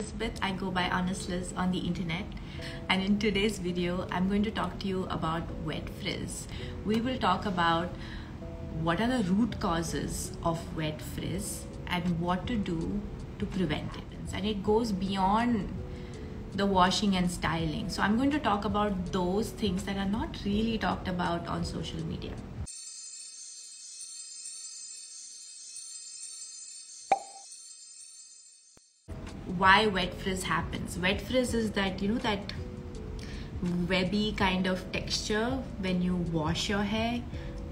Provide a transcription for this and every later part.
Elizabeth, I go by Honest Liz on the internet, and in today's video I'm going to talk to you about wet frizz. We will talk about what are the root causes of wet frizz and what to do to prevent it. And it goes beyond the washing and styling. So I'm going to talk about those things that are not really talked about on social media. Why wet frizz happens. Wet frizz is that, you know, that webby kind of texture when you wash your hair,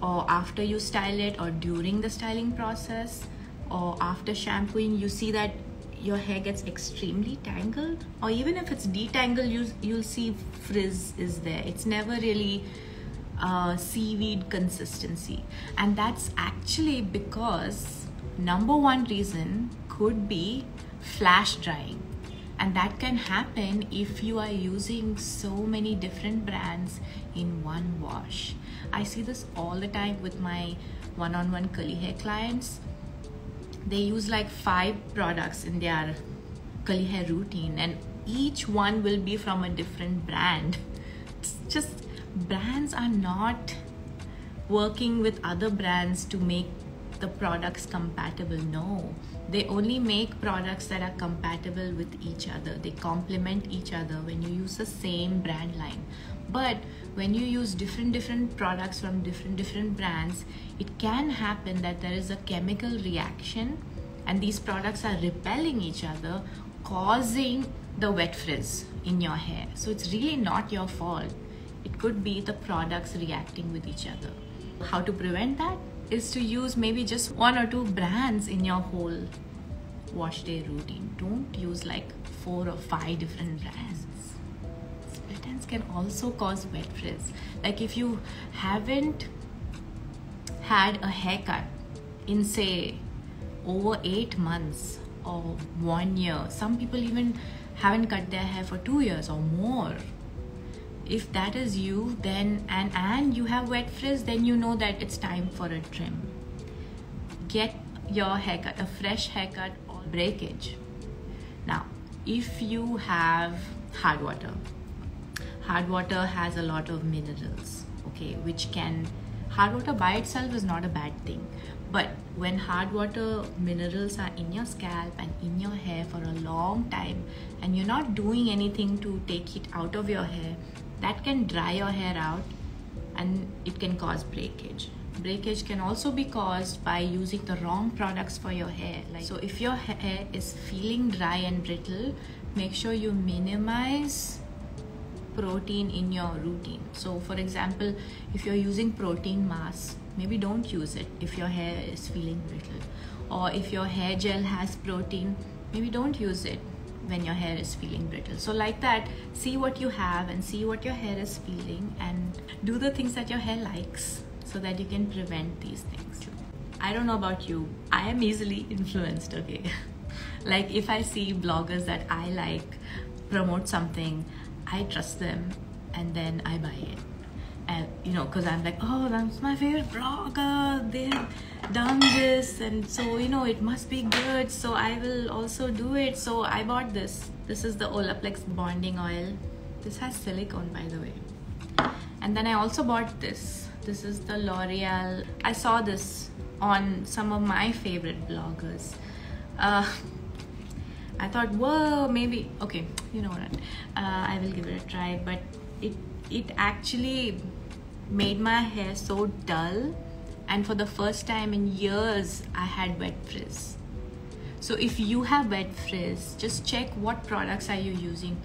or after you style it, or during the styling process, or after shampooing, you see that your hair gets extremely tangled, or even if it's detangled, you'll see frizz is there. It's never really seaweed consistency, and that's actually because number one reason could be flash drying, and that can happen if you are using so many different brands in one wash. I see this all the time with my one-on-one curly hair clients. They use like 5 products in their curly hair routine, and each one will be from a different brand. It's just brands are not working with other brands to make the products compatible. No, they only make products that are compatible with each other. They complement each other when you use the same brand line. But when you use different products from different brands, it can happen that there is a chemical reaction and these products are repelling each other, causing the wet frizz in your hair. So it's really not your fault. It could be the products reacting with each other. How to prevent that is to use maybe just 1 or 2 brands in your whole wash day routine. Don't use like 4 or 5 different brands. Split ends can also cause wet frizz. Like if you haven't had a haircut in say over 8 months or 1 year, some people even haven't cut their hair for 2 years or more. If that is you, then and you have wet frizz, then you know that it's time for a trim. Get your haircut, a fresh haircut or breakage. Now, if you have hard water has a lot of minerals, okay, which can, hard water by itself is not a bad thing, but when hard water minerals are in your scalp and in your hair for a long time and you're not doing anything to take it out of your hair, that can dry your hair out and it can cause breakage. Breakage can also be caused by using the wrong products for your hair. Like, so if your hair is feeling dry and brittle, make sure you minimize protein in your routine. So for example, if you're using protein mask, maybe don't use it if your hair is feeling brittle. Or if your hair gel has protein, maybe don't use it when your hair is feeling brittle. So like that, see what you have and see what your hair is feeling and do the things that your hair likes so that you can prevent these things. I don't know about you, I am easily influenced, okay? Like if I see bloggers that I like promote something, I trust them and then I buy it. And you know, because I'm like, oh, that's my favorite blogger, they've done this, and so you know it must be good, so I will also do it. So I bought this. This is the Olaplex bonding oil. This has silicone, by the way. And then I also bought this. This is the L'Oreal. I saw this on some of my favorite bloggers. I thought, whoa, maybe okay, you know what, I will give it a try, but it actually made my hair so dull, and for the first time in years I had wet frizz. So if you have wet frizz, just check what products are you using.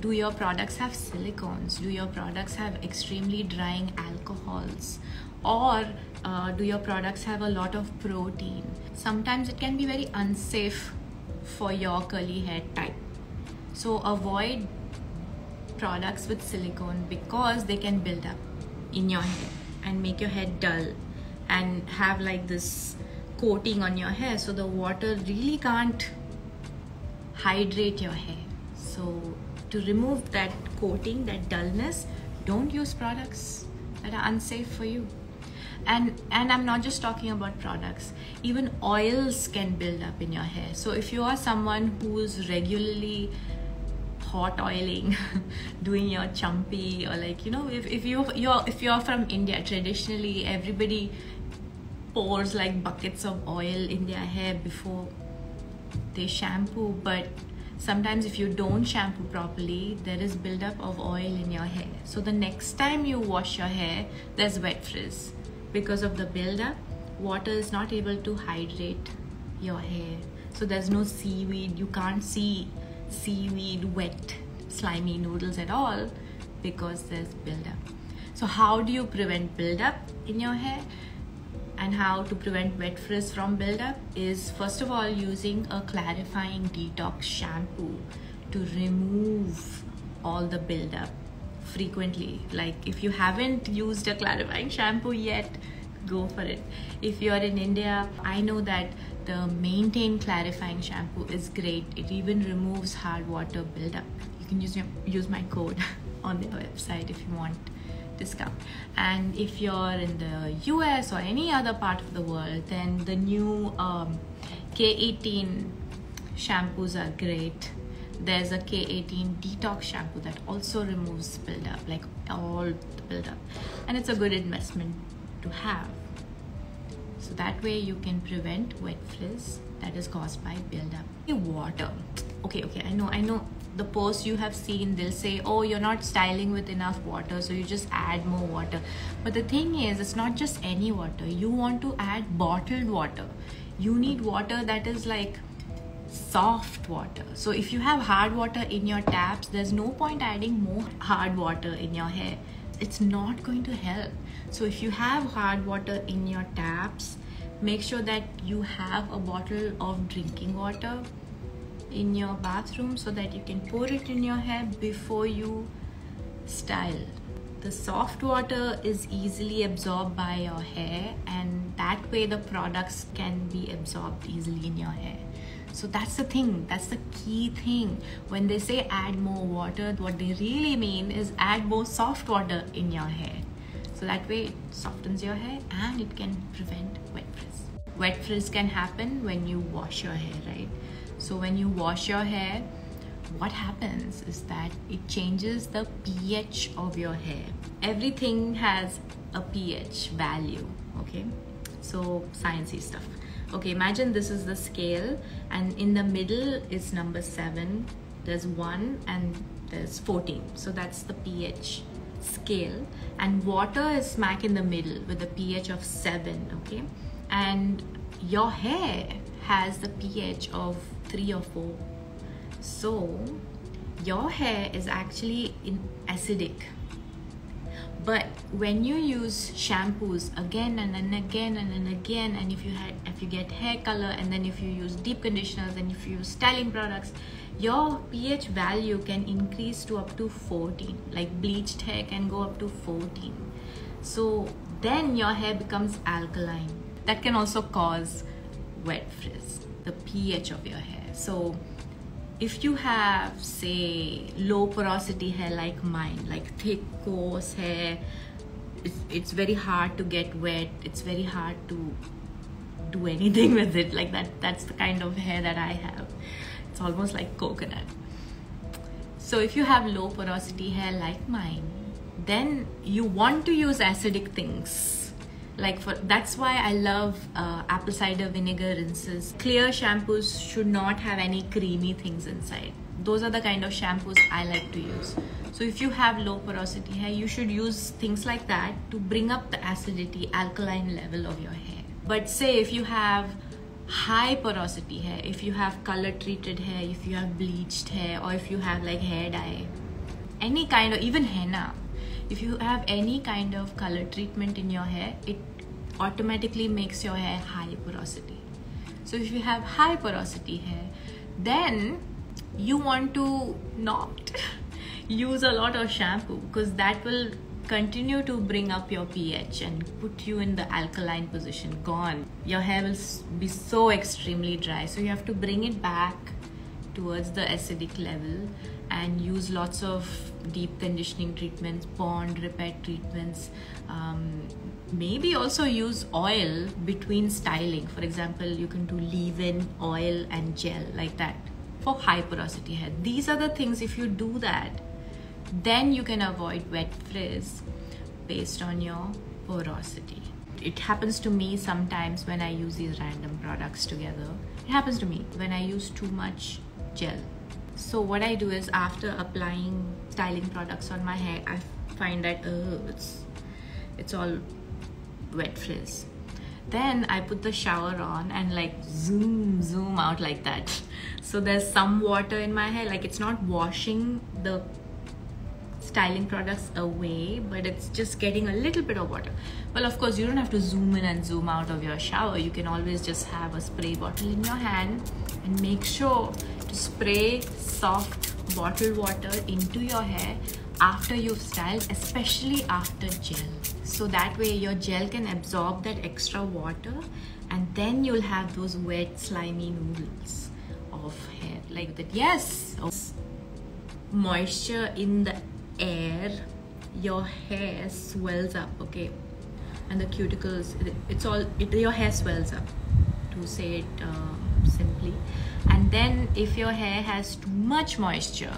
Do your products have silicones? Do your products have extremely drying alcohols? Or do your products have a lot of protein? Sometimes it can be very unsafe for your curly hair type, so avoid products with silicone because they can build up in your hair and make your hair dull and have like this coating on your hair, so the water really can't hydrate your hair. So to remove that coating, that dullness, don't use products that are unsafe for you. And I'm not just talking about products, even oils can build up in your hair. So if you are someone who's regularly hot oiling, doing your champi, or like, you know, if you're from India, traditionally everybody pours like buckets of oil in their hair before they shampoo. But sometimes if you don't shampoo properly, there is buildup of oil in your hair. So the next time you wash your hair, there's wet frizz. Because of the buildup, water is not able to hydrate your hair. So there's no seaweed. You can't see seaweed, wet, slimy noodles at all because there's buildup. So how do you prevent buildup in your hair? And how to prevent wet frizz from buildup is, first of all, using a clarifying detox shampoo to remove all the buildup frequently. Like, if you haven't used a clarifying shampoo yet, go for it. If you're in India, I know that the Maintain clarifying shampoo is great. It even removes hard water buildup. You can use my code on their website if you want discount. And if you're in the US or any other part of the world, then the new K18 shampoos are great. There's a K18 detox shampoo that also removes buildup, like all the buildup, and it's a good investment to have. So that way you can prevent wet frizz that is caused by buildup. Water. Okay, I know. The posts you have seen, they'll say, oh, you're not styling with enough water, so you just add more water. But the thing is, it's not just any water. You want to add bottled water. You need water that is like soft water. So if you have hard water in your taps, there's no point adding more hard water in your hair. It's not going to help. So if you have hard water in your taps, make sure that you have a bottle of drinking water in your bathroom so that you can pour it in your hair before you style. The soft water is easily absorbed by your hair, and that way the products can be absorbed easily in your hair. So that's the thing, that's the key thing. When they say add more water, what they really mean is add more soft water in your hair. So that way it softens your hair and it can prevent wet frizz. Wet frizz can happen when you wash your hair, right? So when you wash your hair, what happens is that it changes the pH of your hair. Everything has a pH value, okay? So sciencey stuff. Okay, imagine this is the scale, and in the middle is number 7. There's 1 and there's 14. So that's the pH scale. And water is smack in the middle with a pH of 7, okay? And your hair has the pH of 3 or 4. So your hair is actually acidic. But when you use shampoos again and again and again, and if you get hair color, and then if you use deep conditioners, and if you use styling products, your pH value can increase to up to 14. Like bleached hair can go up to 14. So then your hair becomes alkaline. That can also cause wet frizz, the pH of your hair. So if you have, say, low porosity hair like mine, like thick, coarse hair, it's very hard to get wet. It's very hard to do anything with it. Like that's the kind of hair that I have. It's almost like coconut. So if you have low porosity hair like mine, then you want to use acidic things. That's why I love apple cider vinegar rinses. Clear shampoos should not have any creamy things inside. Those are the kind of shampoos I like to use. So if you have low porosity hair, you should use things like that to bring up the acidity, alkaline level of your hair. But say if you have high porosity hair, if you have color treated hair, if you have bleached hair, or if you have like hair dye, any kind of, even henna, if you have any kind of color treatment in your hair, it automatically makes your hair high porosity. So if you have high porosity hair, then you want to not use a lot of shampoo, because that will continue to bring up your pH and put you in the alkaline position. Gone. Your hair will be so extremely dry. So you have to bring it back towards the acidic level and use lots of deep conditioning treatments, bond repair treatments, maybe also use oil between styling. For example, you can do leave-in, oil and gel like that for high porosity hair. These are the things, if you do that, then you can avoid wet frizz based on your porosity. It happens to me sometimes when I use these random products together. It happens to me when I use too much gel. So what I do is, after applying styling products on my hair, I find that it's all wet frizz. Then I put the shower on and like zoom out like that. So there's some water in my hair, like it's not washing the styling products away, but it's just getting a little bit of water. Well, of course, you don't have to zoom in and zoom out of your shower. You can always just have a spray bottle in your hand and make sure to spray soft bottled water into your hair after you've styled, especially after gel. So that way your gel can absorb that extra water and then you'll have those wet, slimy noodles of hair like that. Yes, moisture in the air, your hair swells up, okay, and the cuticles, your hair swells up, to say it simply. And then if your hair has too much moisture,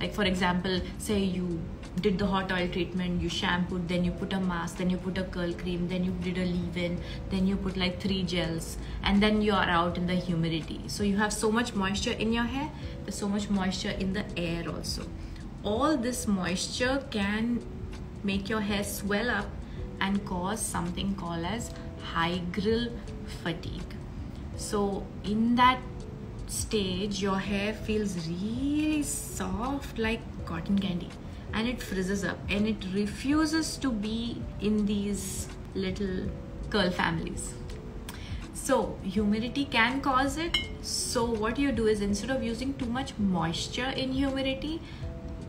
like for example, say you did the hot oil treatment, you shampooed, then you put a mask, then you put a curl cream, then you did a leave-in, then you put like 3 gels, and then you are out in the humidity. So you have so much moisture in your hair, there's so much moisture in the air also. All this moisture can make your hair swell up and cause something called as hygral fatigue. So in that stage, your hair feels really soft like cotton candy and it frizzes up and it refuses to be in these little curl families. So humidity can cause it. So what you do is, instead of using too much moisture in humidity,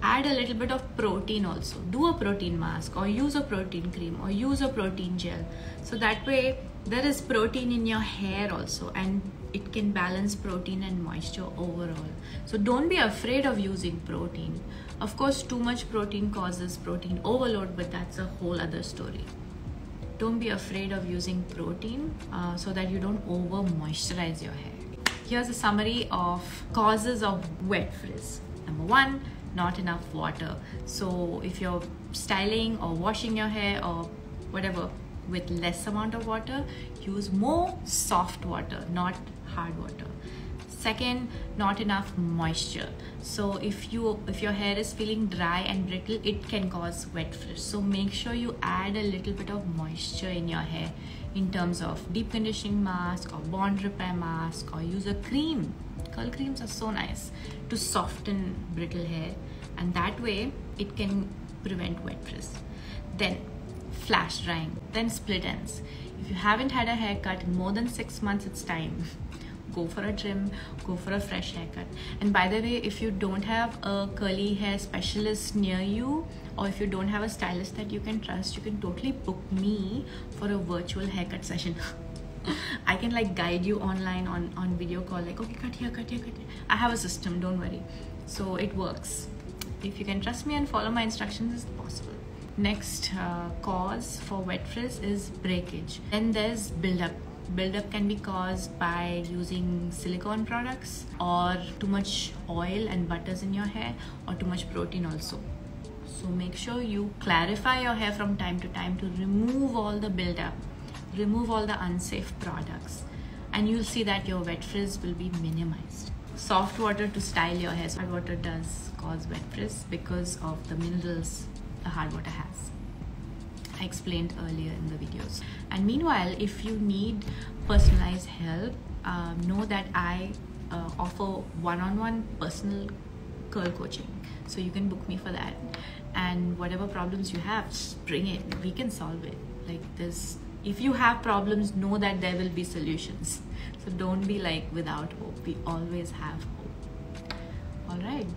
add a little bit of protein also. Do a protein mask or use a protein cream or use a protein gel. So that way there is protein in your hair also and it can balance protein and moisture overall. So don't be afraid of using protein. Of course, too much protein causes protein overload, but that's a whole other story. Don't be afraid of using protein so that you don't over moisturize your hair. Here's a summary of causes of wet frizz. Number 1, not enough water. So if you're styling or washing your hair or whatever with less amount of water, use more soft water, not hard water. Second, not enough moisture. So if your hair is feeling dry and brittle, it can cause wet frizz. So make sure you add a little bit of moisture in your hair in terms of deep conditioning mask or bond repair mask, or use a cream. Curl creams are so nice to soften brittle hair, and that way it can prevent wet frizz. Then flash drying, then split ends. If you haven't had a haircut in more than 6 months, it's time. Go for a trim, go for a fresh haircut. And by the way, if you don't have a curly hair specialist near you, or if you don't have a stylist that you can trust, you can totally book me for a virtual haircut session. I can like guide you online on video call, like, okay, cut here, cut here, cut here. I have a system, don't worry. So it works. If you can trust me and follow my instructions, it's possible. Next cause for wet frizz is breakage. Then there's buildup. Buildup can be caused by using silicone products, or too much oil and butters in your hair, or too much protein also. So make sure you clarify your hair from time to time to remove all the buildup. Remove all the unsafe products and you'll see that your wet frizz will be minimized. Soft water to style your hair. Hard water does cause wet frizz because of the minerals the hard water has. I explained earlier in the videos. And meanwhile, if you need personalized help, know that I offer one-on-one personal curl coaching. So you can book me for that. And whatever problems you have, bring it. We can solve it. Like this. If you have problems, know that there will be solutions. So don't be like without hope. We always have hope. All right.